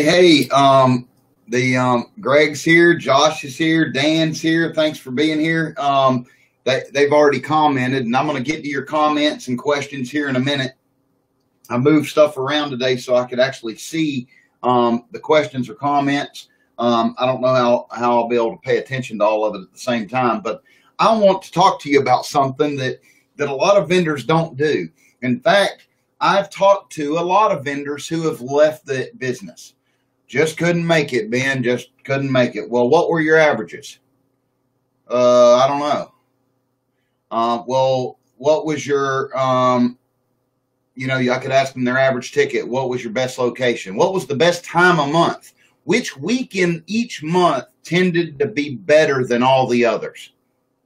Hey, Greg's here, Josh is here, Dan's here. Thanks for being here. They've already commented, and I'm going to get to your comments and questions here in a minute. I moved stuff around today so I could actually see the questions or comments. I don't know how I'll be able to pay attention to all of it at the same time, but I want to talk to you about something that a lot of vendors don't do. In fact, I've talked to a lot of vendors who have left the business. Just couldn't make it, Ben. Just couldn't make it. Well, what were your averages? I don't know. Well, what was your, I could ask them their average ticket. What was your best location? What was the best time of month? Which weekend each month tended to be better than all the others?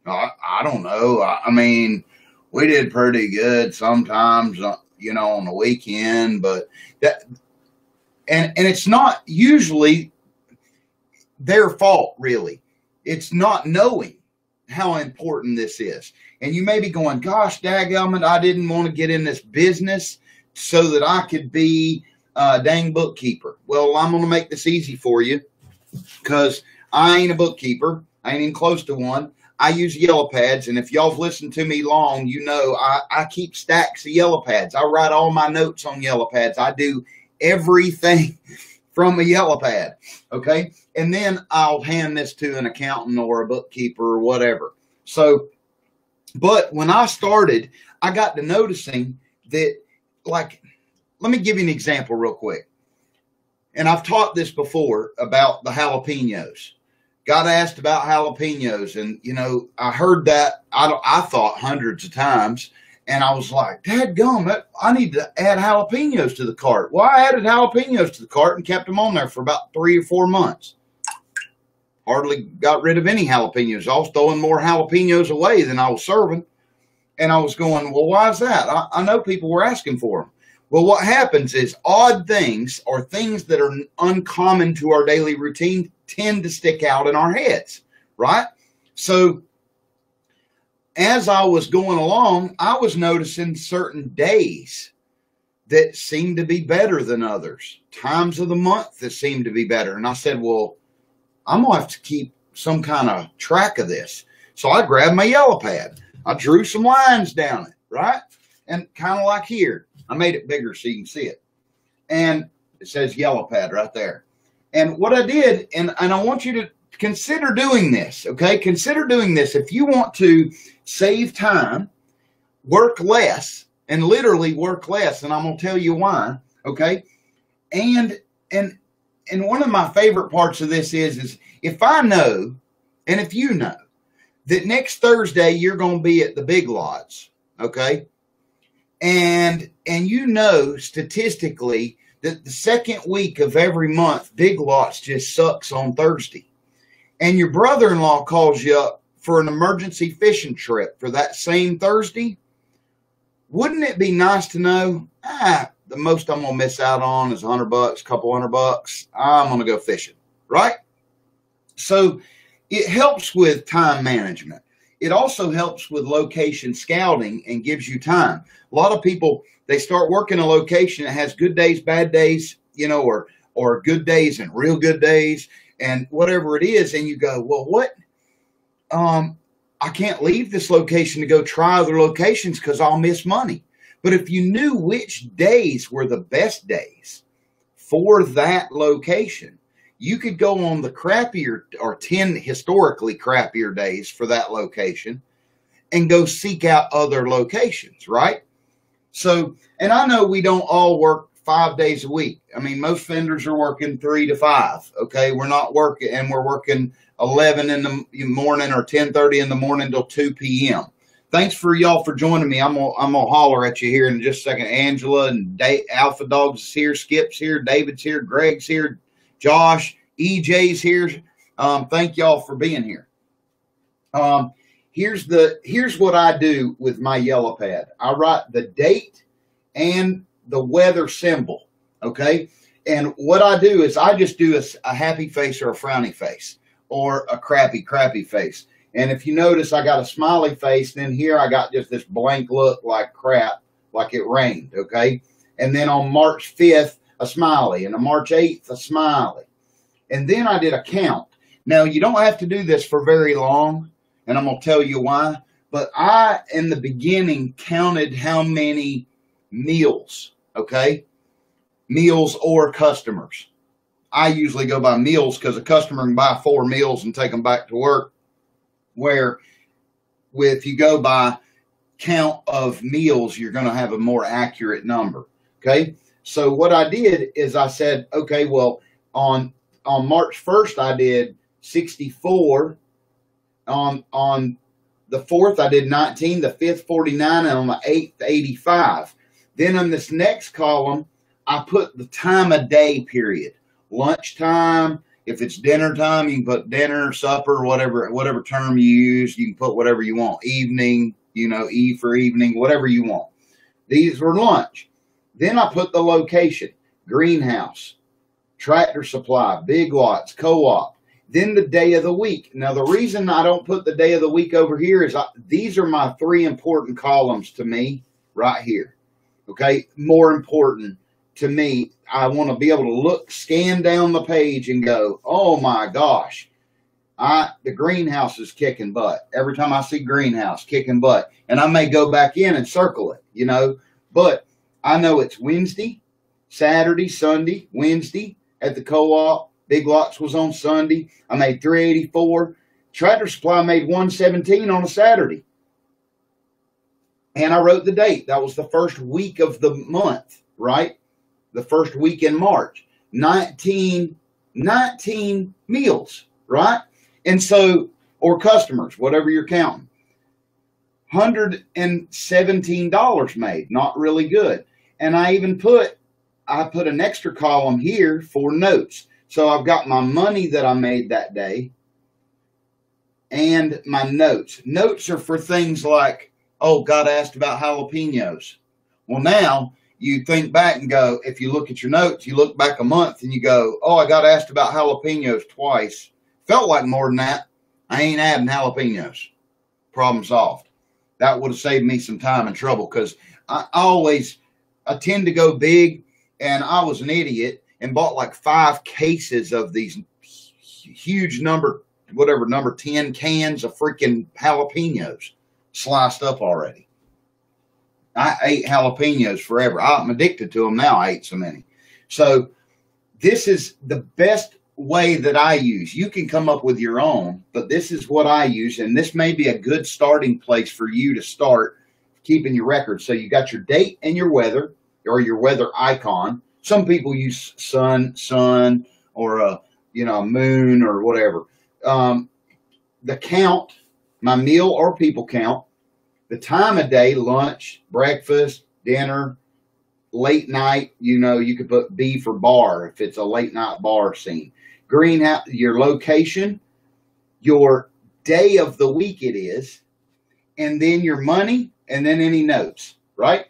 I don't know. I mean, we did pretty good sometimes, on the weekend, but that, and it's not usually their fault, really. It's not knowing how important this is. And you may be going, gosh, dadgummit, I didn't want to get in this business so that I could be a dang bookkeeper. Well, I'm going to make this easy for you, because I ain't a bookkeeper. I ain't even close to one. I use yellow pads, and if y'all have listened to me long, you know I keep stacks of yellow pads. I write all my notes on yellow pads. I do everything from a yellow pad, okay? And then I'll hand this to an accountant or a bookkeeper or whatever. So, but when I started, I got to noticing that, like, let me give you an example real quick. And I've taught this before about the jalapenos. Got asked about jalapenos, and, I heard that, I thought hundreds of times, and I was like, dadgummit, I need to add jalapenos to the cart. Well, I added jalapenos to the cart and kept them on there for about 3 or 4 months. Hardly got rid of any jalapenos. I was throwing more jalapenos away than I was serving, and I was going, well, why is that? I know people were asking for them. Well, what happens is odd things or things that are uncommon to our daily routine tend to stick out in our heads, right? So as I was going along, I was noticing certain days that seemed to be better than others, times of the month that seemed to be better. And I said, well, I'm going to have to keep some kind of track of this. So I grabbed my yellow pad. I drew some lines down it, right? And kind of like here. I made it bigger so you can see it. And it says yellow pad right there. And what I did, and I want you to consider doing this, okay? Consider doing this. If you want to save time, work less, and literally work less, and I'm going to tell you why, okay? And one of my favorite parts of this is if I know, and if you know, that next Thursday you're going to be at the Big Lots, okay? And you know statistically that the second week of every month, Big Lots just sucks on Thursday. And your brother-in-law calls you up for an emergency fishing trip for that same Thursday. Wouldn't it be nice to know, the most I'm going to miss out on is $100, $200. I'm going to go fishing, right? So it helps with time management. It also helps with location scouting and gives you time. A lot of people, they start working a location that has good days, bad days, or good days and real good days and whatever it is. And you go, well, what? I can't leave this location to go try other locations because I'll miss money. But if you knew which days were the best days for that location, you could go on the crappier or 10 historically crappier days for that location and go seek out other locations, right? So, and I know we don't all work 5 days a week. I mean, most vendors are working 3 to 5, okay? We're not working, and we're working 11 in the morning or 10:30 in the morning till 2 p.m. Thanks for y'all for joining me. I'm gonna holler at you here in just a second. Angela and Alpha Dogs is here, Skip's here, David's here, Greg's here, Josh, EJ's here. Thank y'all for being here. Here's what I do with my yellow pad. I write the date and the weather symbol, okay? And what I do is I just do a happy face or a frowny face or a crappy face. And if you notice, I got a smiley face. Then here I got just this blank look like crap, like it rained, okay? And then on March 5th, a smiley, and a March 8th, a smiley. And then I did a count. Now, you don't have to do this for very long, and I'm going to tell you why. But I, in the beginning, counted how many meals, okay? Meals or customers. I usually go by meals because a customer can buy 4 meals and take them back to work. Where if you go by count of meals, you're going to have a more accurate number, okay? So what I did is I said, okay, well, on March 1st, I did 64. On the 4th, I did 19. The 5th, 49. And on the 8th, 85. Then on this next column, I put the time of day period. Lunchtime. If it's dinner time, you can put dinner, supper, whatever term you use. You can put whatever you want. Evening, you know, E for evening, whatever you want. These were lunch. Then I put the location. Greenhouse, Tractor Supply, Big Lots, Co-op. Then the day of the week. Now, the reason I don't put the day of the week over here is these are my 3 important columns to me right here. Okay, more important to me. I want to be able to look, scan down the page and go, oh my gosh, the greenhouse is kicking butt. Every time I see greenhouse, kicking butt. And I may go back in and circle it, you know. But I know it's Wednesday, Saturday, Sunday, Wednesday at the co-op. Big Lots was on Sunday. I made 384. Tractor Supply made 117 on a Saturday. And I wrote the date. That was the first week of the month, right? The first week in March. 19 meals, right? And so, or customers, whatever you're counting. $117 made, not really good. And I put an extra column here for notes. So I've got my money that I made that day and my notes. Notes are for things like, oh, God asked about jalapenos. Well, now you think back and go, if you look at your notes, you look back a month and you go, oh, I got asked about jalapenos twice. Felt like more than that. I ain't adding jalapenos. Problem solved. That would have saved me some time and trouble because I tend to go big, and I was an idiot and bought like 5 cases of these huge number 10 cans of freaking jalapenos sliced up already. I ate jalapenos forever. I'm addicted to them now. I ate so many. So this is the best way that I use. You can come up with your own, but this is what I use, and this may be a good starting place for you to start keeping your record. So you got your date and your weather, or your weather icon. Some people use sun, or a, you know, moon or whatever. The count, my meal or people count, the time of day, lunch, breakfast, dinner, late night. You know, you could put B for bar if it's a late night bar scene. Greenhouse, your location, your day of the week it is, and then your money, and then any notes, right?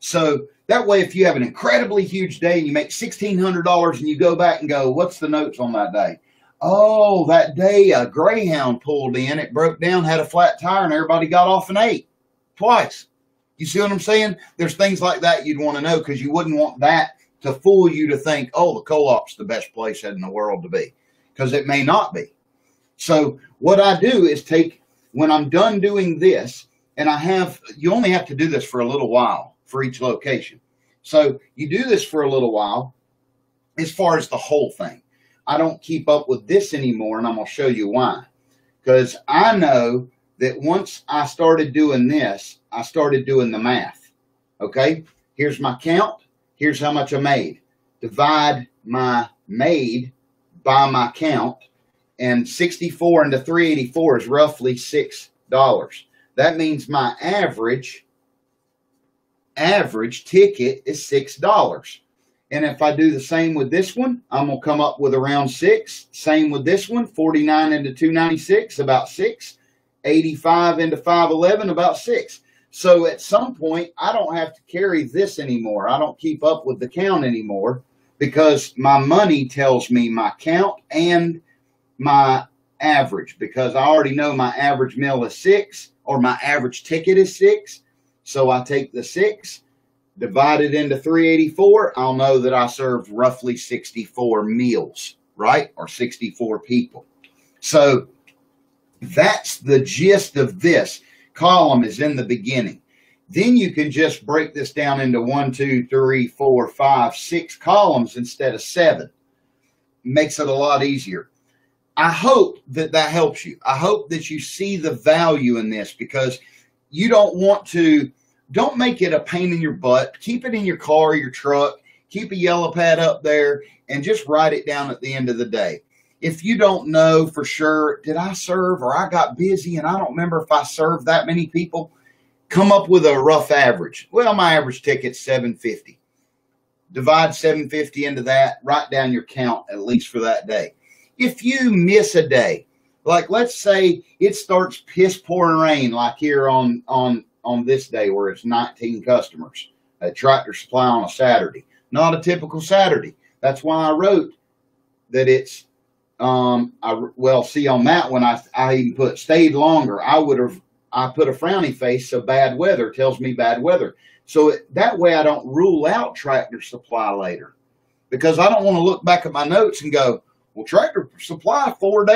So that way, if you have an incredibly huge day and you make $1,600 and you go back and go, what's the notes on that day? Oh, that day a Greyhound pulled in, it broke down, had a flat tire, and everybody got off and ate twice. You see what I'm saying? There's things like that you'd want to know because you wouldn't want that to fool you to think, oh, the co-op's the best place in the world to be, because it may not be. So what I do is take, when I'm done doing this, and you only have to do this for a little while for each location. So you do this for a little while as far as the whole thing. I don't keep up with this anymore, and I'm going to show you why. Because I know that once I started doing this, I started doing the math. Okay? Here's my count. Here's how much I made. Divide my made by my count, and 64 into 384 is roughly $6. That means my average ticket is $6. And if I do the same with this one, I'm going to come up with around 6. Same with this one, 49 into 296, about 6. 85 into 511, about 6. So at some point, I don't have to carry this anymore. I don't keep up with the count anymore because my money tells me my count and my average, because I already know my average meal is 6, or my average ticket is 6. So I take the 6, divided into 384, I'll know that I served roughly 64 meals, right? Or 64 people. So that's the gist of this column is in the beginning. Then you can just break this down into 1, 2, 3, 4, 5, 6 columns instead of 7. Makes it a lot easier. I hope that that helps you. I hope that you see the value in this, because you don't want to, don't make it a pain in your butt. Keep it in your car or your truck. Keep a yellow pad up there and just write it down at the end of the day. If you don't know for sure, did I serve, or I got busy and I don't remember if I served that many people, come up with a rough average. Well, my average ticket's 750. Divide 750 into that. Write down your count, at least for that day. If you miss a day, like let's say it starts piss pouring rain, like here on this day where it's 19 customers at Tractor Supply on a Saturday. Not a typical Saturday. That's why I wrote that it's, well, see on that one, I even put stayed longer. I put a frowny face, so bad weather tells me bad weather. So that way I don't rule out Tractor Supply later, because I don't want to look back at my notes and go, well, Tractor Supply, 4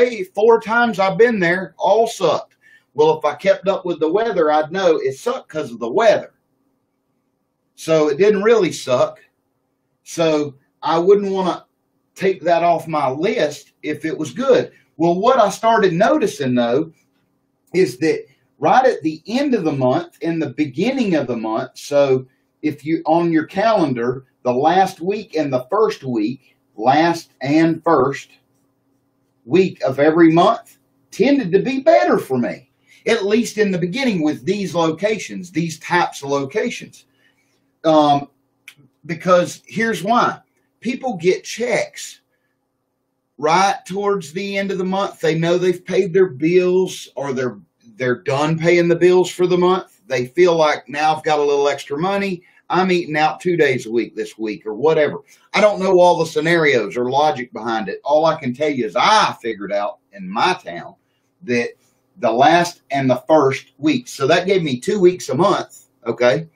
times I've been there, all sucked. Well, if I kept up with the weather, I'd know it sucked because of the weather. So it didn't really suck. So I wouldn't want to take that off my list if it was good. Well, what I started noticing, though, is that right at the end of the month and the beginning of the month, so if you on your calendar, the last week and the first week, last and first week of every month tended to be better for me, at least in the beginning with these locations, these types of locations. Because here's why. People get checks right towards the end of the month. They know they've paid their bills, or they're done paying the bills for the month. They feel like, now I've got a little extra money. I'm eating out 2 days a week this week, or whatever. I don't know all the scenarios or logic behind it. All I can tell you is I figured out in my town that the last and the first week, so that gave me 2 weeks a month, okay,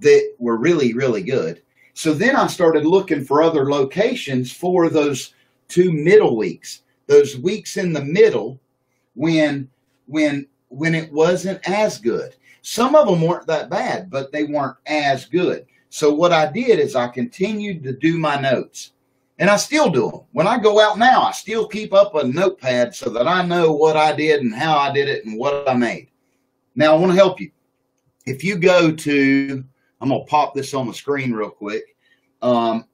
that were really, really good. So then I started looking for other locations for those 2 middle weeks, those weeks in the middle when it wasn't as good. Some of them weren't that bad, but they weren't as good. So what I did is I continued to do my notes, and I still do them. When I go out now, I still keep up a notepad so that I know what I did and how I did it and what I made. Now, I want to help you. If you go to, I'm going to pop this on the screen real quick, to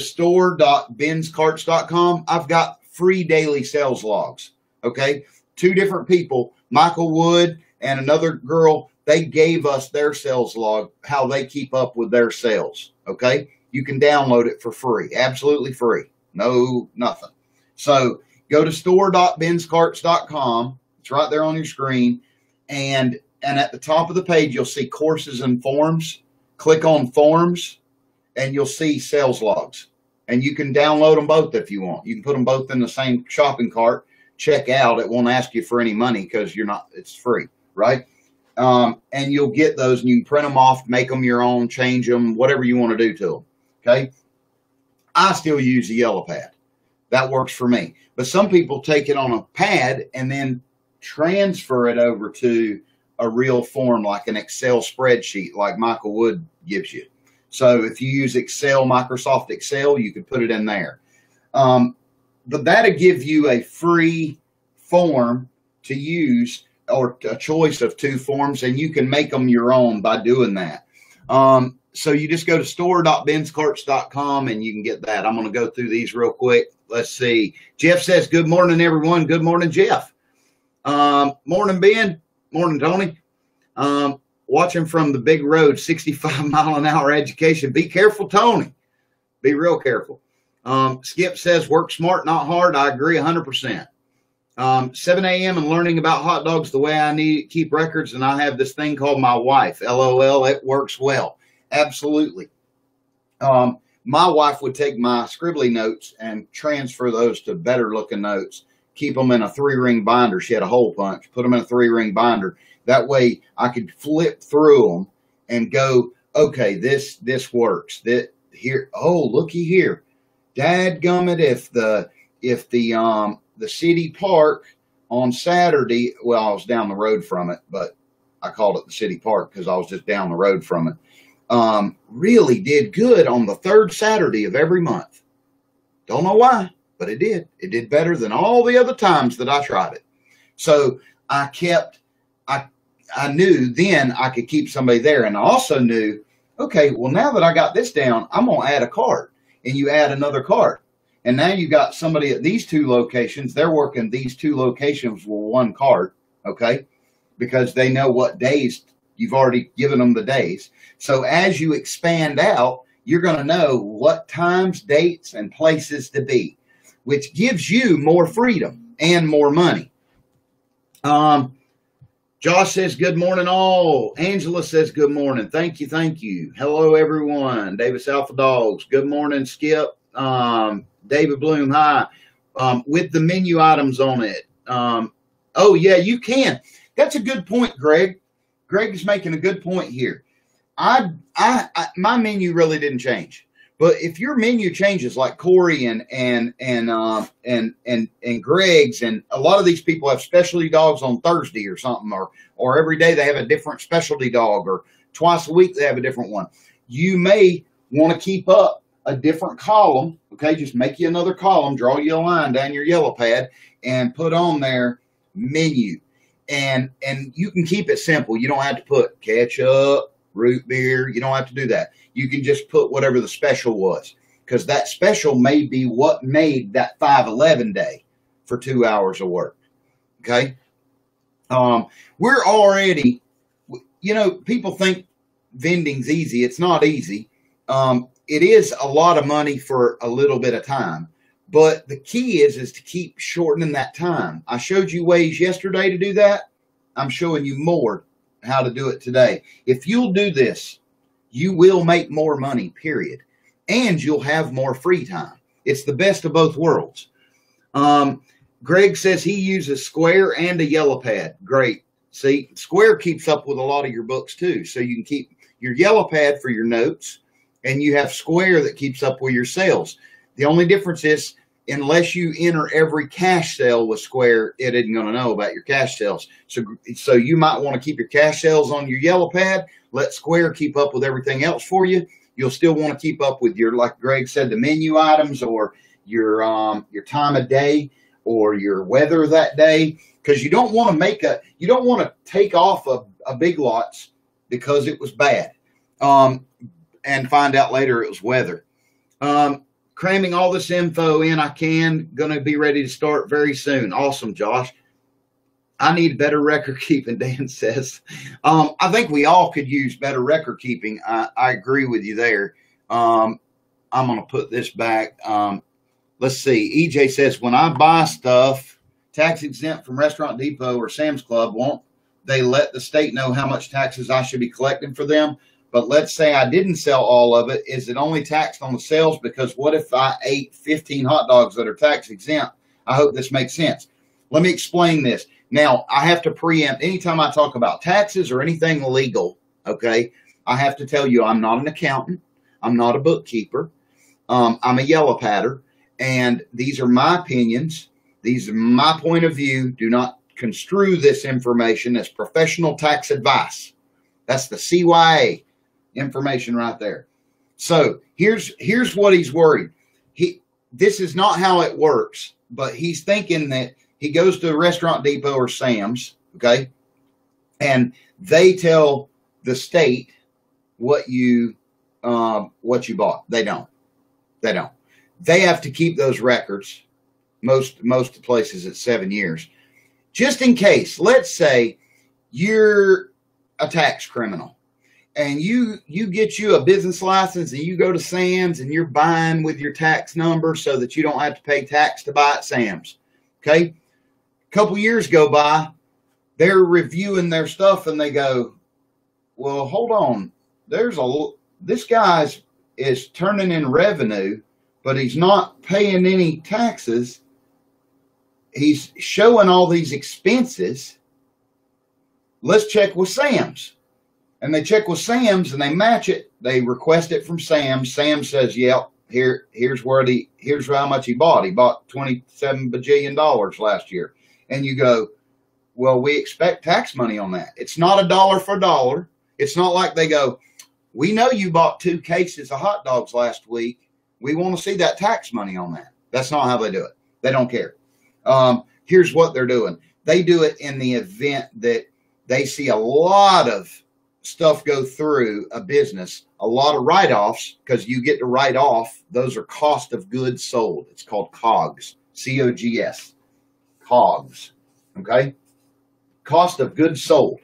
store.benscarts.com, I've got free daily sales logs, okay? 2 different people, Michael Wood and another girl, they gave us their sales log, how they keep up with their sales, okay? You can download it for free, absolutely free, no nothing. So go to store.benscarts.com. It's right there on your screen. And at the top of the page, you'll see courses and forms. Click on forms, and you'll see sales logs. And you can download them both if you want. You can put them both in the same shopping cart. Check out. It won't ask you for any money because you're not. It's free, right? And you'll get those, and you can print them off, make them your own, change them, whatever you want to do to them, okay? I still use a yellow pad. That works for me. But some people take it on a pad and then transfer it over to a real form, like an Excel spreadsheet, like Michael Wood gives you. So if you use Excel, Microsoft Excel, you could put it in there. But that'll give you a free form to use, or a choice of 2 forms, and you can make them your own by doing that. So you just go to store.benscarts.com and you can get that. I'm going to go through these real quick. Let's see. Jeff says, good morning, everyone. Good morning, Jeff. Morning, Ben. Morning, Tony. Watching from the big road, 65-mile-an-hour education. Be careful, Tony. Be real careful. Skip says, work smart, not hard. I agree 100%. 7 a.m. and learning about hot dogs the way I need to keep records, and I have this thing called my wife. LOL, it works well. Absolutely. My wife would take my scribbly notes and transfer those to better-looking notes, keep them in a 3-ring binder. She had a hole punch, put them in a 3-ring binder. That way I could flip through them and go, okay, this works. That here, oh, looky here, dadgummit, if the city park on Saturday, well, I was down the road from it, but I called it the city park because I was just down the road from it, really did good on the third Saturday of every month. Don't know why, but it did. It did better than all the other times that I tried it. So I kept, I knew then I could keep somebody there. And I also knew, okay, well, now that I got this down, I'm going to add a cart. And you add another cart. And now you got somebody at these two locations. They're working these two locations with one cart, okay, because they know what days you've already given them the days. So as you expand out, you're going to know what times, dates, and places to be, which gives you more freedom and more money. Josh says, good morning, all. Angela says, good morning. Thank you. Thank you. Hello, everyone. Davis Alpha Dogs. Good morning, Skip. David Bloom. Hi. With the menu items on it. Oh, yeah, you can. That's a good point, Greg. Greg is making a good point here. My menu really didn't change. But if your menu changes, like Corey and Greg's, and a lot of these people have specialty dogs on Thursday or something, or every day they have a different specialty dog, or twice a week they have a different one. You may want to keep up a different column. Okay, just make you another column, draw you a line down your yellow pad, and put on there menu, and you can keep it simple. You don't have to put ketchup, root beer. You don't have to do that. You can just put whatever the special was, because that special may be what made that 5/11 day for 2 hours of work. Okay. We're already, you know, people think vending's easy. It's not easy. It is a lot of money for a little bit of time, but the key is to keep shortening that time. I showed you ways yesterday to do that. I'm showing you more how to do it today. If you'll do this, you will make more money, period. And you'll have more free time. It's the best of both worlds. Greg says he uses Square and a yellow pad. Great. See, Square keeps up with a lot of your books too. So you can keep your yellow pad for your notes, and you have Square that keeps up with your sales. The only difference is, unless you enter every cash sale with Square, it isn't going to know about your cash sales. So you might want to keep your cash sales on your yellow pad. Let Square keep up with everything else for you. You'll still want to keep up with your, like Greg said, the menu items, or your time of day, or your weather that day, because you don't want to take off a Big Lots because it was bad, and find out later it was weather. Cramming all this info in, going to be ready to start very soon. Awesome, Josh. I need better record keeping, Dan says. I think we all could use better record keeping. I agree with you there. I'm going to put this back. Let's see. EJ says, when I buy stuff tax exempt from Restaurant Depot or Sam's Club, won't they let the state know how much taxes I should be collecting for them? But let's say I didn't sell all of it. Is it only taxed on the sales? Because what if I ate 15 hot dogs that are tax exempt? I hope this makes sense. Let me explain this. Now, I have to preempt. Anytime I talk about taxes or anything legal, okay, I have to tell you I'm not an accountant. I'm not a bookkeeper. I'm a yellow padder. And these are my opinions. These are my point of view. Do not construe this information as professional tax advice. That's the CYA. Information right there. So here's what he's worried. This is not how it works, but he's thinking that he goes to Restaurant Depot or Sam's, okay, and they tell the state what you bought. They don't. They have to keep those records. Most places it's 7 years, just in case. Let's say you're a tax criminal, and you get you a business license and you go to Sam's and you're buying with your tax number so that you don't have to pay tax to buy at Sam's. Okay. A couple years go by, they're reviewing their stuff and they go, well, hold on. This guy's is turning in revenue, but he's not paying any taxes. He's showing all these expenses. Let's check with Sam's. and they check with Sam's and they match it. They request it from Sam's. Sam says, yep, here's how much he bought. He bought $27 bajillion last year. And you go, well, we expect tax money on that. It's not a dollar for dollar. It's not like they go, we know you bought 2 cases of hot dogs last week. We want to see that tax money on that. That's not how they do it. They don't care. Here's what they're doing. They do it in the event that they see a lot of stuff go through a business, a lot of write-offs, because you get to write off. Those are cost of goods sold. It's called COGS, C-O-G-S, COGS, okay? Cost of goods sold.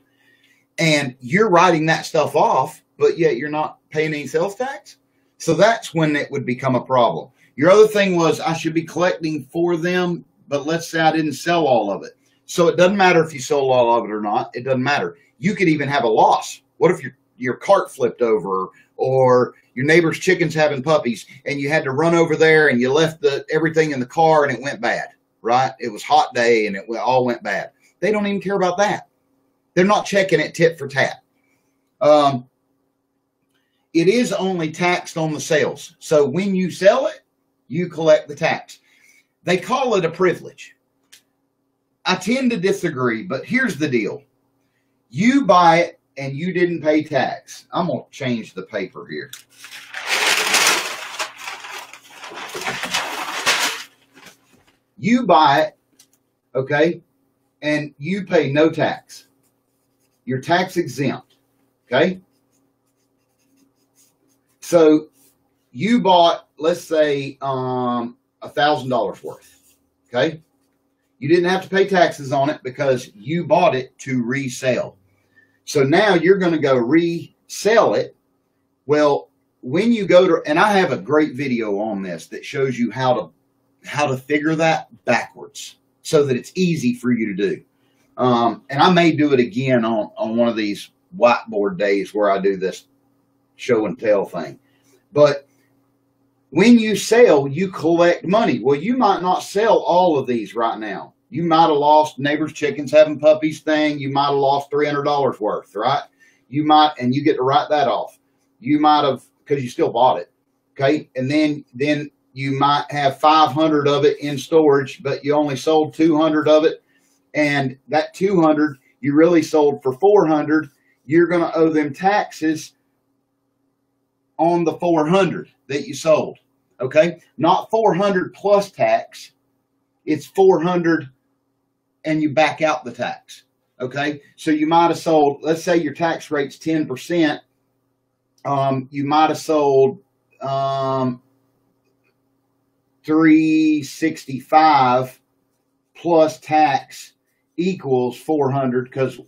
And you're writing that stuff off, but yet you're not paying any sales tax. So that's when it would become a problem. Your other thing was, I should be collecting for them, but let's say I didn't sell all of it. So it doesn't matter if you sold all of it or not. It doesn't matter. You could even have a loss. What if your cart flipped over, or your neighbor's chickens having puppies and you had to run over there and you left everything in the car and it went bad, right? It was a hot day and it all went bad. They don't even care about that. They're not checking it tit for tat. It is only taxed on the sales. So when you sell it, you collect the tax. They call it a privilege. I tend to disagree, but here's the deal. You buy it and you didn't pay tax. I'm going to change the paper here. You buy it, okay, and you pay no tax. You're tax exempt, okay? So you bought, let's say, $1,000 worth, okay? You didn't have to pay taxes on it because you bought it to resell. So now you're going to go resell it. Well, when you go to, and I have a great video on this that shows you how to figure that backwards so that it's easy for you to do. And I may do it again on one of these whiteboard days where I do this show and tell thing. But when you sell, you collect money. Well, you might not sell all of these right now. You might have lost neighbor's chickens having puppies thing. You might have lost $300 worth, right? You might, and you get to write that off. You might have, because you still bought it, okay? And then you might have 500 of it in storage, but you only sold 200 of it. And that 200 you really sold for 400. You're going to owe them taxes on the 400 that you sold, okay? Not 400 plus tax. It's 400 and you back out the tax, okay? So you might have sold, let's say your tax rate's 10%. You might have sold 365 plus tax equals 400, because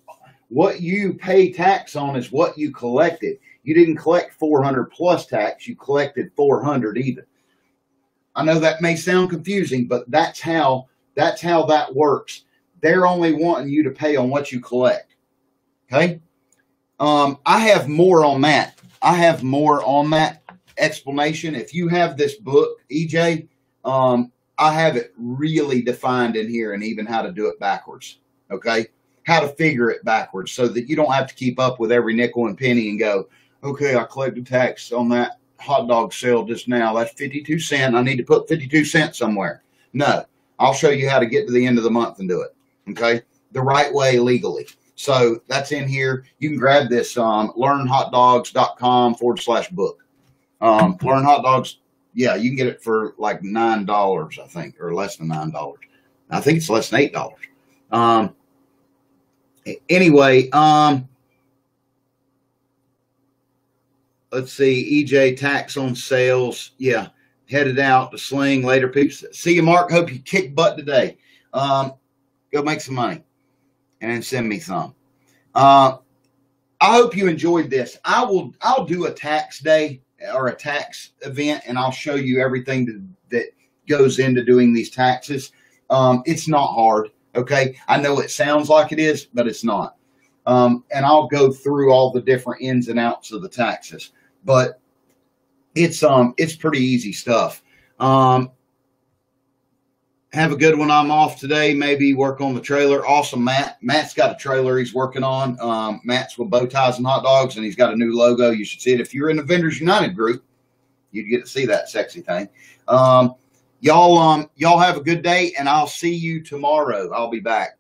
what you pay tax on is what you collected. You didn't collect 400 plus tax. You collected 400 even. I know that may sound confusing, but that's how that works. They're only wanting you to pay on what you collect. Okay. I have more on that. I have more on that explanation. If you have this book, EJ, I have it really defined in here, and even how to do it backwards. Okay. How to figure it backwards so that you don't have to keep up with every nickel and penny and go, okay, I collected tax on that hot dog sale just now. That's 52 cents. I need to put 52 cents somewhere. No, I'll show you how to get to the end of the month and do it. Okay. The right way legally. So that's in here. You can grab this, learnhotdogs.com/book. Learn Hot Dogs. Yeah. You can get it for like $9, I think, or less than $9. I think it's less than $8. Anyway, let's see, EJ, tax on sales. Yeah, headed out to sling later, peeps. See you, Mark. Hope you kick butt today. Go make some money and then send me some. I hope you enjoyed this. I'll do a tax day or a tax event, and I'll show you everything that goes into doing these taxes. It's not hard, okay? I know it sounds like it is, but it's not. And I'll go through all the different ins and outs of the taxes. But it's pretty easy stuff. Have a good one. I'm off today. Maybe work on the trailer. Awesome, Matt. Matt's got a trailer he's working on. Matt's with bow ties and hot dogs, and he's got a new logo. You should see it. If you're in the Vendors United group, you'd get to see that sexy thing. Y'all have a good day, and I'll see you tomorrow. I'll be back.